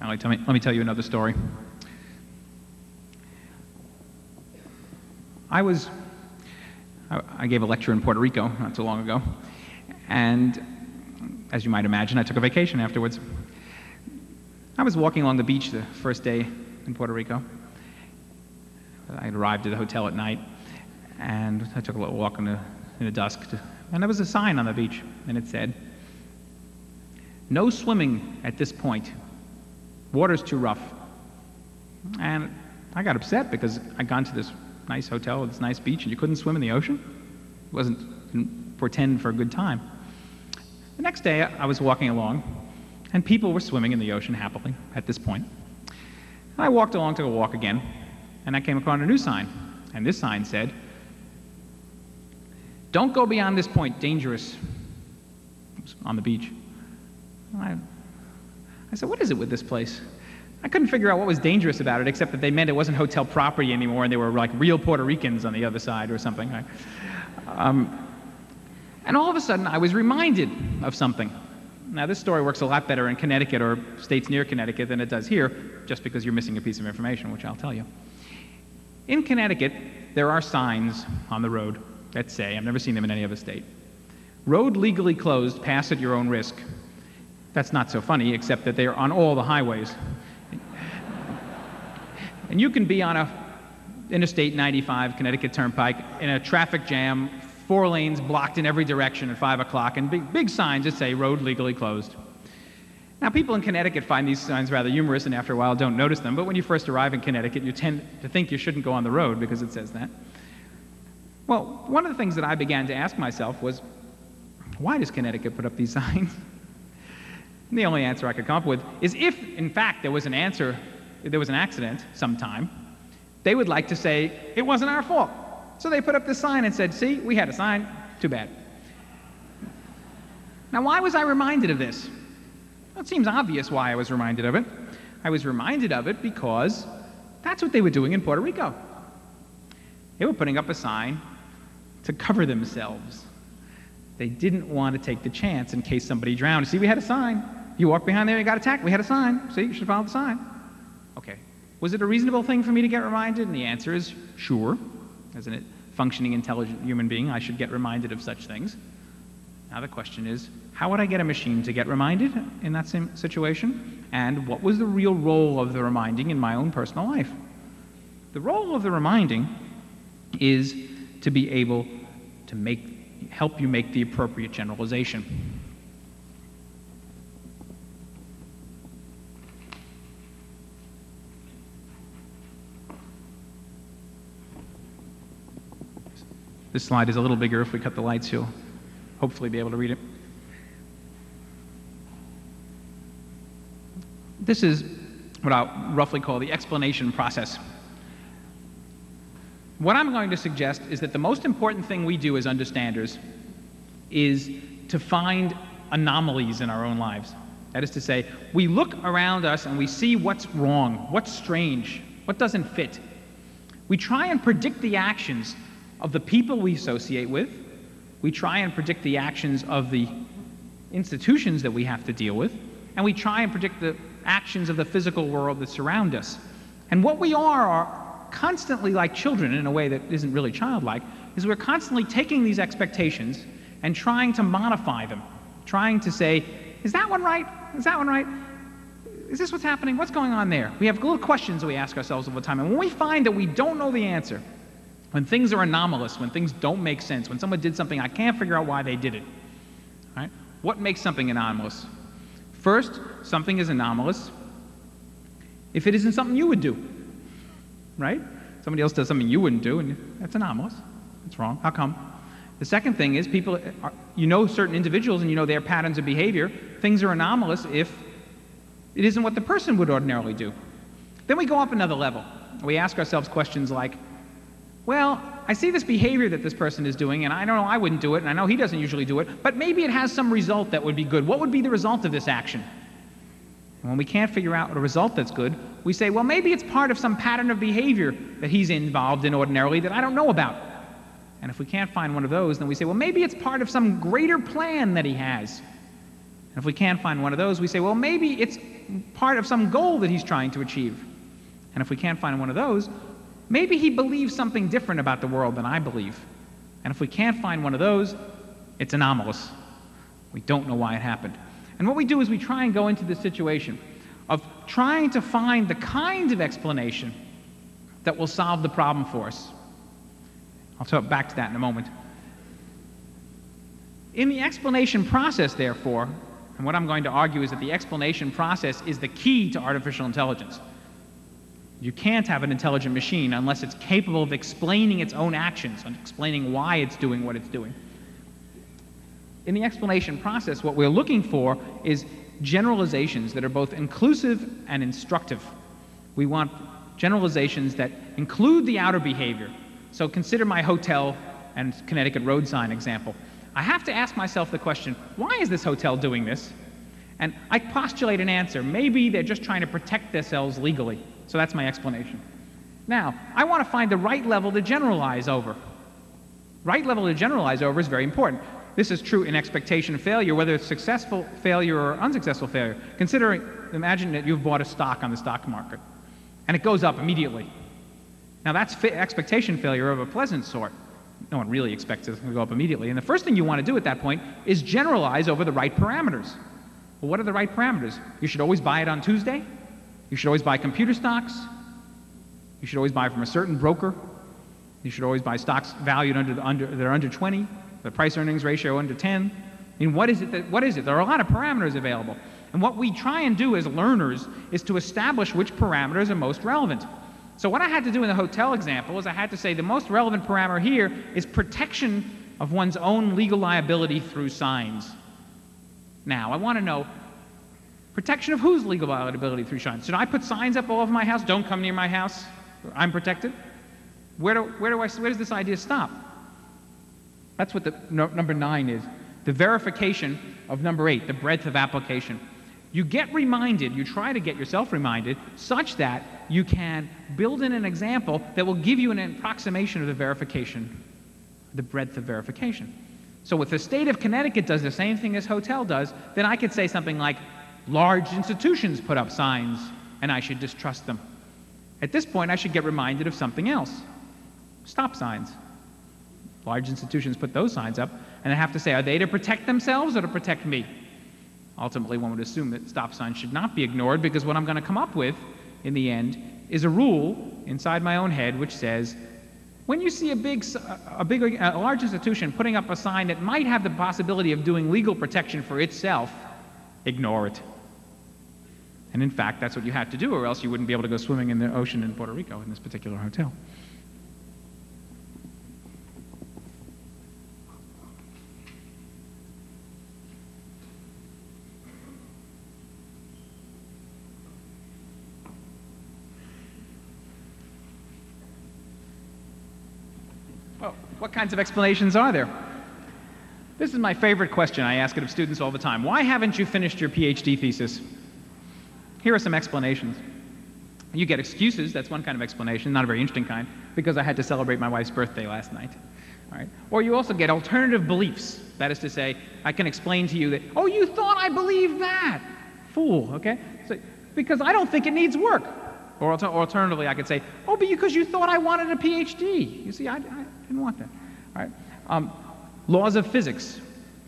Now, let me, let me tell you another story. I was, I gave a lecture in Puerto Rico not too long ago, and as you might imagine, I took a vacation afterwards. I was walking along the beach the first day in Puerto Rico. I arrived at the hotel at night, and I took a little walk in the, in the dusk, to, and there was a sign on the beach, and it said, "No swimming at this point. Water's too rough." And I got upset because I'd gone to this nice hotel with this nice beach, and you couldn't swim in the ocean? It wasn't didn't portend for a good time. The next day, I was walking along, and people were swimming in the ocean happily at this point. And I walked along to go walk again, and I came upon a new sign. And this sign said, "Don't go beyond this point, dangerous." It was on the beach. I, I said, what is it with this place? I couldn't figure out what was dangerous about it, except that they meant it wasn't hotel property anymore, and they were like real Puerto Ricans on the other side or something. Right? Um, and all of a sudden, I was reminded of something. Now, this story works a lot better in Connecticut or states near Connecticut than it does here, just because you're missing a piece of information, which I'll tell you. In Connecticut, there are signs on the road that say, I've never seen them in any other state, "Road legally closed, pass at your own risk." That's not so funny, except that they are on all the highways. And you can be on a Interstate ninety-five Connecticut Turnpike in a traffic jam, four lanes blocked in every direction at five o'clock, and big, big signs that say, "Road legally closed." Now, people in Connecticut find these signs rather humorous and after a while don't notice them, but when you first arrive in Connecticut, you tend to think you shouldn't go on the road because it says that. Well, one of the things that I began to ask myself was, why does Connecticut put up these signs? And the only answer I could come up with is if, in fact, there was an answer If there was an accident sometime, they would like to say, it wasn't our fault. So they put up this sign and said, see, we had a sign, too bad. Now, why was I reminded of this? Well, it seems obvious why I was reminded of it. I was reminded of it because that's what they were doing in Puerto Rico. They were putting up a sign to cover themselves. They didn't want to take the chance in case somebody drowned. See, we had a sign. You walked behind there, you got attacked, we had a sign. See, you should follow the sign. Okay, was it a reasonable thing for me to get reminded? And the answer is sure. As a functioning, intelligent human being, I should get reminded of such things. Now the question is, how would I get a machine to get reminded in that same situation? And what was the real role of the reminding in my own personal life? The role of the reminding is to be able to make, help you make the appropriate generalization. This slide is a little bigger. If we cut the lights, you'll hopefully be able to read it. This is what I'll roughly call the explanation process. What I'm going to suggest is that the most important thing we do as understanders is to find anomalies in our own lives. That is to say, we look around us and we see what's wrong, what's strange, what doesn't fit. We try and predict the actions of the people we associate with. We try and predict the actions of the institutions that we have to deal with, and we try and predict the actions of the physical world that surround us. And what we are are constantly, like children in a way that isn't really childlike, is we're constantly taking these expectations and trying to modify them, trying to say, is that one right? Is that one right? Is this what's happening? What's going on there? We have little questions we ask ourselves all the time, and when we find that we don't know the answer, when things are anomalous, when things don't make sense, when someone did something, I can't figure out why they did it. All right? What makes something anomalous? First, something is anomalous if it isn't something you would do, right? Somebody else does something you wouldn't do, and that's anomalous. That's wrong. How come? The second thing is people are, you know certain individuals and you know their patterns of behavior. Things are anomalous if it isn't what the person would ordinarily do. Then we go up another level. We ask ourselves questions like, well, I see this behavior that this person is doing, and I don't know, I wouldn't do it, and I know he doesn't usually do it, but maybe it has some result that would be good. What would be the result of this action? And when we can't figure out a result that's good, we say, well, maybe it's part of some pattern of behavior that he's involved in ordinarily that I don't know about. And if we can't find one of those, then we say, well, maybe it's part of some greater plan that he has. And if we can't find one of those, we say, well, maybe it's part of some goal that he's trying to achieve. And if we can't find one of those, maybe he believes something different about the world than I believe. And if we can't find one of those, it's anomalous. We don't know why it happened. And what we do is we try and go into this situation of trying to find the kind of explanation that will solve the problem for us. I'll talk back to that in a moment. In the explanation process, therefore, and what I'm going to argue is that the explanation process is the key to artificial intelligence. You can't have an intelligent machine unless it's capable of explaining its own actions and explaining why it's doing what it's doing. In the explanation process, what we're looking for is generalizations that are both inclusive and instructive. We want generalizations that include the outer behavior. So consider my hotel and Connecticut road sign example. I have to ask myself the question, why is this hotel doing this? And I postulate an answer. Maybe they're just trying to protect themselves legally. So that's my explanation. Now, I want to find the right level to generalize over. Right level to generalize over is very important. This is true in expectation failure, whether it's successful failure or unsuccessful failure. Consider, imagine that you've bought a stock on the stock market, and it goes up immediately. Now, that's fa- expectation failure of a pleasant sort. No one really expects it to go up immediately. And the first thing you want to do at that point is generalize over the right parameters. Well, what are the right parameters? You should always buy it on Tuesday. You should always buy computer stocks. You should always buy from a certain broker. You should always buy stocks valued under, the, under that are under twenty, the price earnings ratio under ten. I mean, what is it that, what is it? There are a lot of parameters available. And what we try and do as learners is to establish which parameters are most relevant. So what I had to do in the hotel example is I had to say the most relevant parameter here is protection of one's own legal liability through signs. Now, I want to know, protection of whose legal liability through signs? Should I put signs up all over my house? Don't come near my house. I'm protected. Where do, where do I, where does this idea stop? That's what the no, number nine is. The verification of number eight, the breadth of application. You get reminded, you try to get yourself reminded, such that you can build in an example that will give you an approximation of the verification, the breadth of verification. So if the state of Connecticut does the same thing as hotel does, then I could say something like, large institutions put up signs, and I should distrust them. At this point, I should get reminded of something else. Stop signs. Large institutions put those signs up, and I have to say, are they to protect themselves or to protect me? Ultimately, one would assume that stop signs should not be ignored, because what I'm going to come up with in the end is a rule inside my own head which says When you see a big, a big, a large institution putting up a sign that might have the possibility of doing legal protection for itself, ignore it. And in fact, that's what you had to do, or else you wouldn't be able to go swimming in the ocean in Puerto Rico in this particular hotel. What kinds of explanations are there? This is my favorite question. I ask it of students all the time. Why haven't you finished your PhD thesis? Here are some explanations. You get excuses. That's one kind of explanation, not a very interesting kind, because I had to celebrate my wife's birthday last night. All right. Or you also get alternative beliefs. That is to say, I can explain to you that, oh, you thought I believed that. Fool, okay? So, because I don't think it needs work. Or alternatively, I could say, oh, but because you thought I wanted a PhD. You see, I, I didn't want that. All right. Um, laws of physics.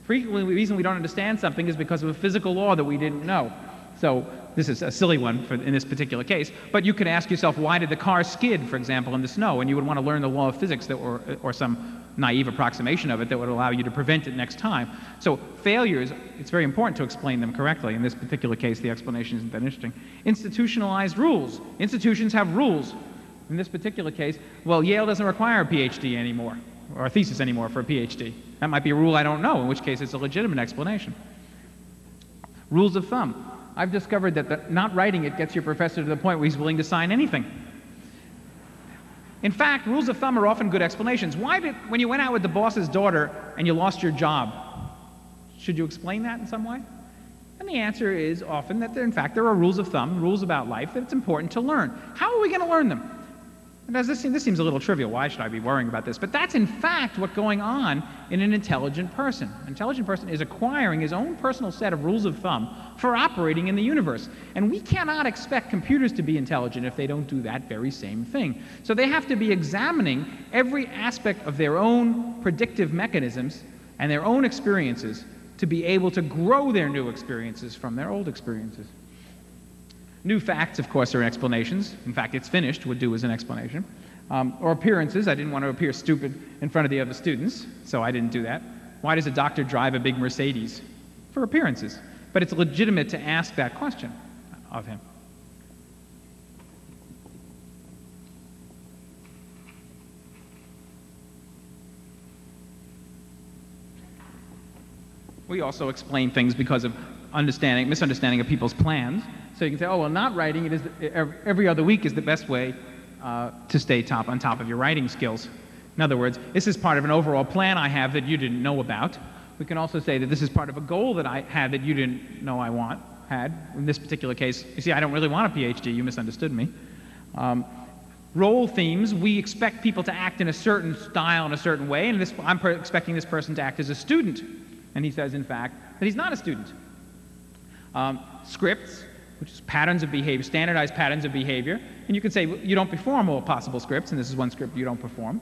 Frequently, the reason we don't understand something is because of a physical law that we didn't know. So this is a silly one for, in this particular case. But you could ask yourself, why did the car skid, for example, in the snow? And you would want to learn the law of physics that, or, or some naive approximation of it that would allow you to prevent it next time. So failures, it's very important to explain them correctly. In this particular case, the explanation isn't that interesting. Institutionalized rules. Institutions have rules. In this particular case, well, Yale doesn't require a PhD anymore, or a thesis anymore for a PhD. That might be a rule I don't know, in which case it's a legitimate explanation. Rules of thumb. I've discovered that the not writing it gets your professor to the point where he's willing to sign anything. In fact, rules of thumb are often good explanations. Why did, when you went out with the boss's daughter and you lost your job, should you explain that in some way? And the answer is often that there, in fact, there are rules of thumb, rules about life that it's important to learn. How are we going to learn them? And as this, seems, this seems a little trivial. Why should I be worrying about this? But that's in fact what's going on in an intelligent person. An intelligent person is acquiring his own personal set of rules of thumb for operating in the universe. And we cannot expect computers to be intelligent if they don't do that very same thing. So they have to be examining every aspect of their own predictive mechanisms and their own experiences to be able to grow their new experiences from their old experiences. New facts, of course, are explanations. In fact, it's finished would do as an explanation. Um, or appearances. I didn't want to appear stupid in front of the other students, so I didn't do that. Why does a doctor drive a big Mercedes? For appearances. But it's legitimate to ask that question of him. We also explain things because of understanding, misunderstanding of people's plans. So you can say, oh, well, not writing, it is the, every other week is the best way uh, to stay top on top of your writing skills. In other words, this is part of an overall plan I have that you didn't know about. We can also say that this is part of a goal that I had that you didn't know I want, had. In this particular case, you see, I don't really want a PhD. You misunderstood me. Um, role themes, we expect people to act in a certain style, in a certain way, and this, I'm expecting this person to act as a student. And he says, in fact, that he's not a student. Um, scripts, which is patterns of behavior, standardized patterns of behavior. And you can say, well, you don't perform all possible scripts, and this is one script you don't perform.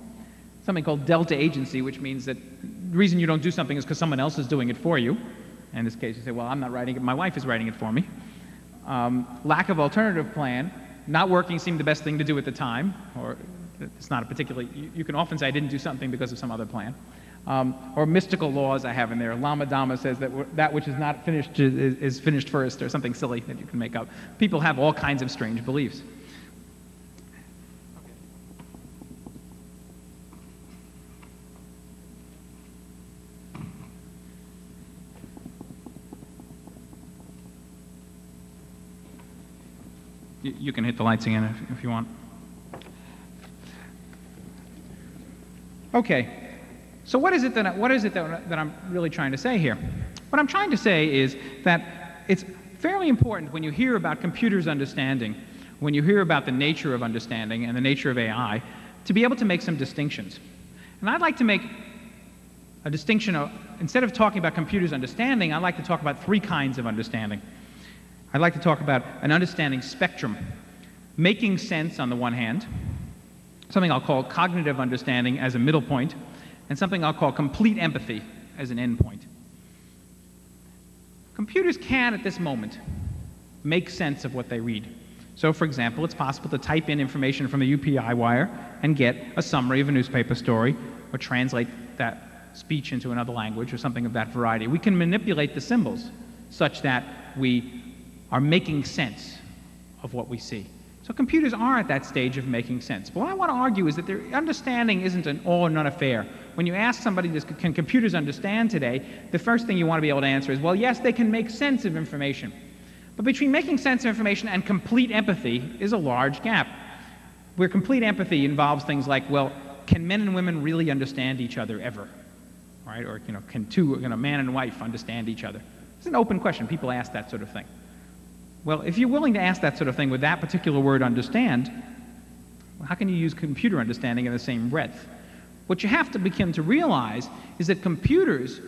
Something called delta agency, which means that the reason you don't do something is because someone else is doing it for you. In this case, you say, well, I'm not writing it, my wife is writing it for me. Um, lack of alternative plan. Not working seemed the best thing to do at the time, or it's not a particularly, you, you can often say, I didn't do something because of some other plan. Um, or mystical laws I have in there. Lama Dhamma says that that which is not finished is, is finished first, or something silly that you can make up. People have all kinds of strange beliefs. You, you can hit the lights again if, if you want. Okay. So what is it that, what is it that, that I'm really trying to say here? What I'm trying to say is that it's fairly important when you hear about computers understanding, when you hear about the nature of understanding and the nature of A I, to be able to make some distinctions. And I'd like to make a distinction of, instead of talking about computers understanding, I'd like to talk about three kinds of understanding. I'd like to talk about an understanding spectrum. Making sense on the one hand, something I'll call cognitive understanding as a middle point, and something I'll call complete empathy as an endpoint. Computers can, at this moment, make sense of what they read. So, for example, it's possible to type in information from a U P I wire and get a summary of a newspaper story, or translate that speech into another language or something of that variety. We can manipulate the symbols such that we are making sense of what we see. So computers are at that stage of making sense. But what I want to argue is that their understanding isn't an all or none affair. When you ask somebody, this, can computers understand today, the first thing you want to be able to answer is, well, yes, they can make sense of information. But between making sense of information and complete empathy is a large gap, where complete empathy involves things like, well, can men and women really understand each other ever? Right? Or, you know, can two, you know, man and wife understand each other? It's an open question. People ask that sort of thing. Well, if you're willing to ask that sort of thing with that particular word, understand, well, how can you use computer understanding in the same breath? What you have to begin to realize is that computers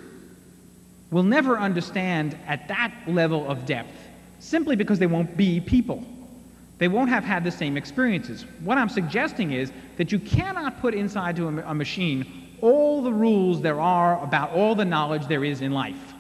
will never understand at that level of depth, simply because they won't be people. They won't have had the same experiences. What I'm suggesting is that you cannot put inside to a, a machine all the rules there are about all the knowledge there is in life.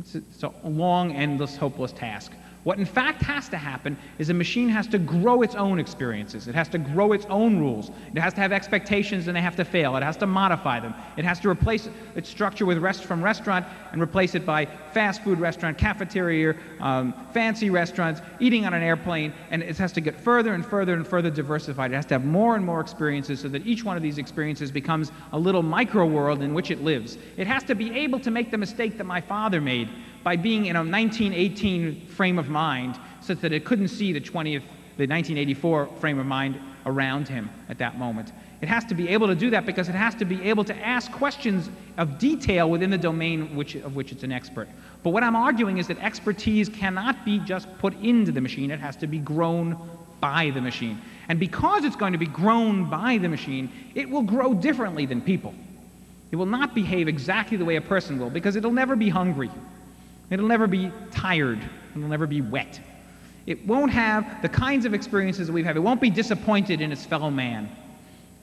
It's a, it's a long, endless, hopeless task. What in fact has to happen is a machine has to grow its own experiences. It has to grow its own rules. It has to have expectations and they have to fail. It has to modify them. It has to replace its structure with rest from restaurant and replace it by fast food restaurant, cafeteria, um, fancy restaurants, eating on an airplane, and it has to get further and further and further diversified. It has to have more and more experiences so that each one of these experiences becomes a little micro world in which it lives. It has to be able to make the mistake that my father made by being in a nineteen eighteen frame of mind such that it couldn't see the twentieth, the nineteen eighty-four frame of mind around him at that moment. It has to be able to do that because it has to be able to ask questions of detail within the domain which, of which it's an expert. But what I'm arguing is that expertise cannot be just put into the machine, it has to be grown by the machine. And because it's going to be grown by the machine, it will grow differently than people. It will not behave exactly the way a person will because it'll never be hungry. It'll never be tired. It'll never be wet. It won't have the kinds of experiences that we've had. It won't be disappointed in its fellow man.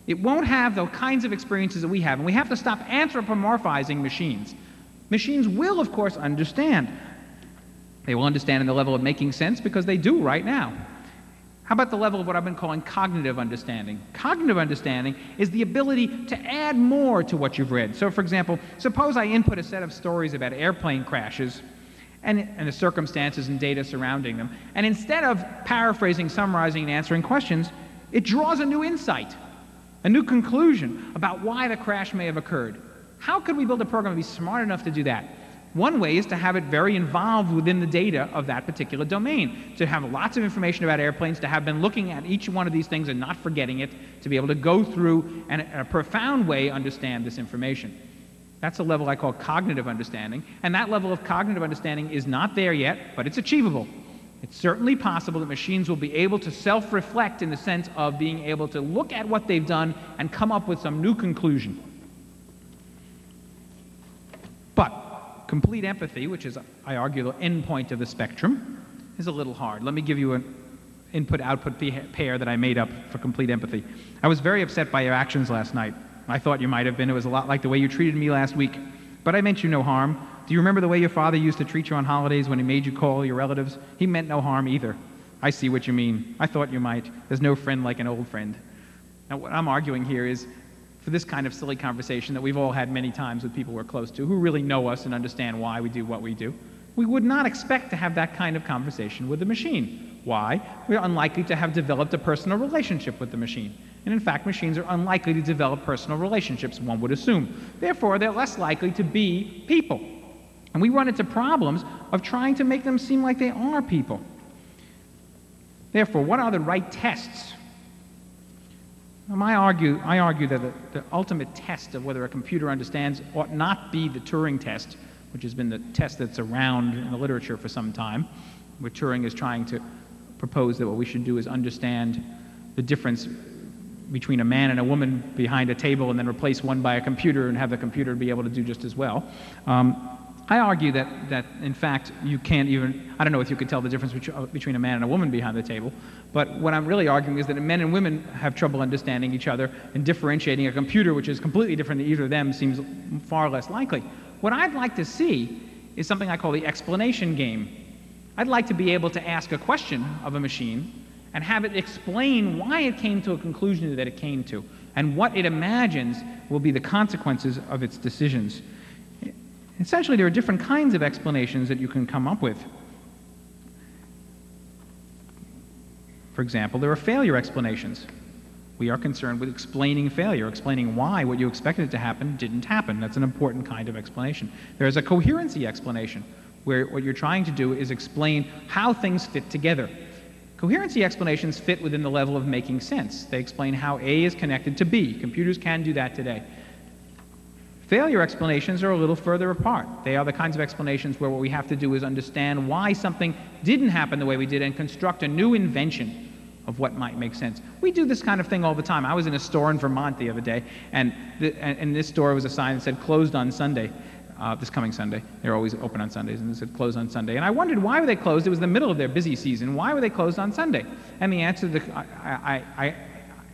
It won't have the kinds of experiences that we have. And we have to stop anthropomorphizing machines. Machines will, of course, understand. They will understand in the level of making sense because they do right now. How about the level of what I've been calling cognitive understanding? Cognitive understanding is the ability to add more to what you've read. So, for example, suppose I input a set of stories about airplane crashes And, and the circumstances and data surrounding them. And instead of paraphrasing, summarizing, and answering questions, it draws a new insight, a new conclusion about why the crash may have occurred. How could we build a program to be smart enough to do that? One way is to have it very involved within the data of that particular domain, to have lots of information about airplanes, to have been looking at each one of these things and not forgetting it, to be able to go through and in a profound way understand this information. That's a level I call cognitive understanding, and that level of cognitive understanding is not there yet, but it's achievable. It's certainly possible that machines will be able to self-reflect in the sense of being able to look at what they've done and come up with some new conclusion. But complete empathy, which is, I argue, the end point of the spectrum, is a little hard. Let me give you an input-output pair that I made up for complete empathy. I was very upset by your actions last night. I thought you might have been. It was a lot like the way you treated me last week. But I meant you no harm. Do you remember the way your father used to treat you on holidays when he made you call your relatives? He meant no harm either. I see what you mean. I thought you might. There's no friend like an old friend. Now, what I'm arguing here is for this kind of silly conversation that we've all had many times with people we're close to who really know us and understand why we do what we do. We would not expect to have that kind of conversation with the machine. Why? We're unlikely to have developed a personal relationship with the machine. And in fact, machines are unlikely to develop personal relationships, one would assume. Therefore, they're less likely to be people. And we run into problems of trying to make them seem like they are people. Therefore, what are the right tests? Um, I argue, I argue that the, the ultimate test of whether a computer understands ought not be the Turing test, which has been the test that's around in the literature for some time, where Turing is trying to propose that what we should do is understand the difference between a man and a woman behind a table and then replace one by a computer and have the computer be able to do just as well. Um, I argue that, that, in fact, you can't even, I don't know if you could tell the difference between a man and a woman behind the table, but what I'm really arguing is that men and women have trouble understanding each other and differentiating a computer, which is completely different than either of them, seems far less likely. What I'd like to see is something I call the explanation game. I'd like to be able to ask a question of a machine and have it explain why it came to a conclusion that it came to and what it imagines will be the consequences of its decisions. Essentially, there are different kinds of explanations that you can come up with. For example, there are failure explanations. We are concerned with explaining failure, explaining why what you expected to happen didn't happen. That's an important kind of explanation. There is a coherency explanation, where what you're trying to do is explain how things fit together. Coherency explanations fit within the level of making sense. They explain how A is connected to B. Computers can do that today. Failure explanations are a little further apart. They are the kinds of explanations where what we have to do is understand why something didn't happen the way we did and construct a new invention of what might make sense. We do this kind of thing all the time. I was in a store in Vermont the other day, and, the, and this store was a sign that said closed on Sunday. Uh, this coming Sunday. They're always open on Sundays, and it said closed on Sunday. And I wondered, why were they closed? It was the middle of their busy season. Why were they closed on Sunday? And the answer to the, I, I, I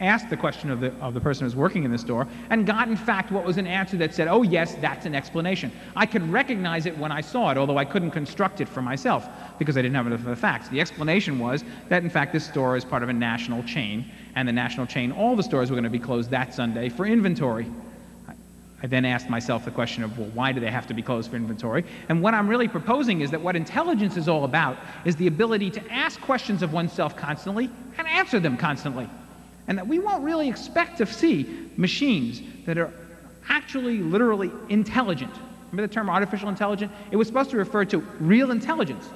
asked the question of the, of the person who was working in the store, and got, in fact, what was an answer that said, oh, yes, that's an explanation. I could recognize it when I saw it, although I couldn't construct it for myself because I didn't have enough of the facts. The explanation was that, in fact, this store is part of a national chain, and the national chain, all the stores were going to be closed that Sunday for inventory. I then asked myself the question of, well, why do they have to be closed for inventory? And what I'm really proposing is that what intelligence is all about is the ability to ask questions of oneself constantly and answer them constantly. And that we won't really expect to see machines that are actually literally intelligent. Remember the term artificial intelligence? It was supposed to refer to real intelligence.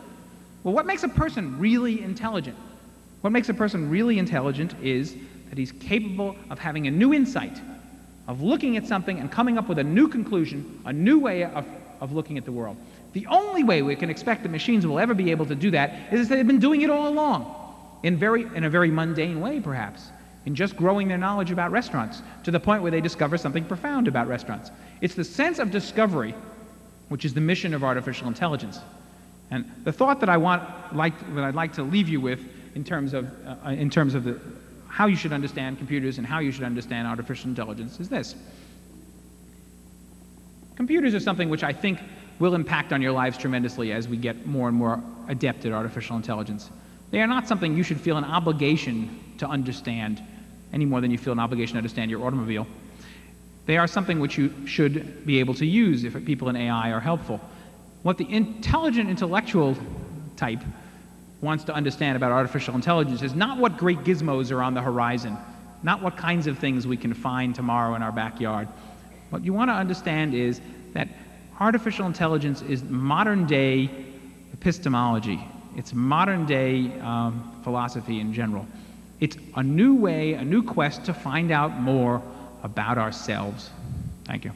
Well, what makes a person really intelligent? What makes a person really intelligent is that he's capable of having a new insight, of looking at something and coming up with a new conclusion, a new way of, of looking at the world. The only way we can expect the machines will ever be able to do that is that they've been doing it all along, in, very, in a very mundane way, perhaps, in just growing their knowledge about restaurants to the point where they discover something profound about restaurants. It's the sense of discovery which is the mission of artificial intelligence. And the thought that I want, like, that I'd like to leave you with in terms of, uh, in terms of the how you should understand computers and how you should understand artificial intelligence is this. Computers are something which I think will impact on your lives tremendously as we get more and more adept at artificial intelligence. They are not something you should feel an obligation to understand any more than you feel an obligation to understand your automobile. They are something which you should be able to use if people in A I are helpful. What the intelligent intellectual type wants to understand about artificial intelligence is not what great gizmos are on the horizon, not what kinds of things we can find tomorrow in our backyard. What you want to understand is that artificial intelligence is modern-day epistemology. It's modern-day um, philosophy in general. It's a new way, a new quest to find out more about ourselves. Thank you.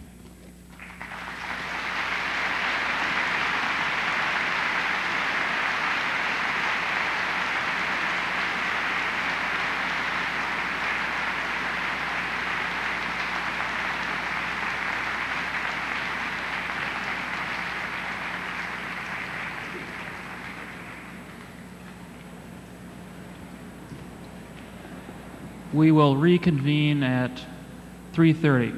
We will reconvene at three thirty.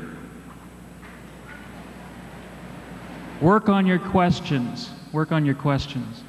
Work on your questions. Work on your questions.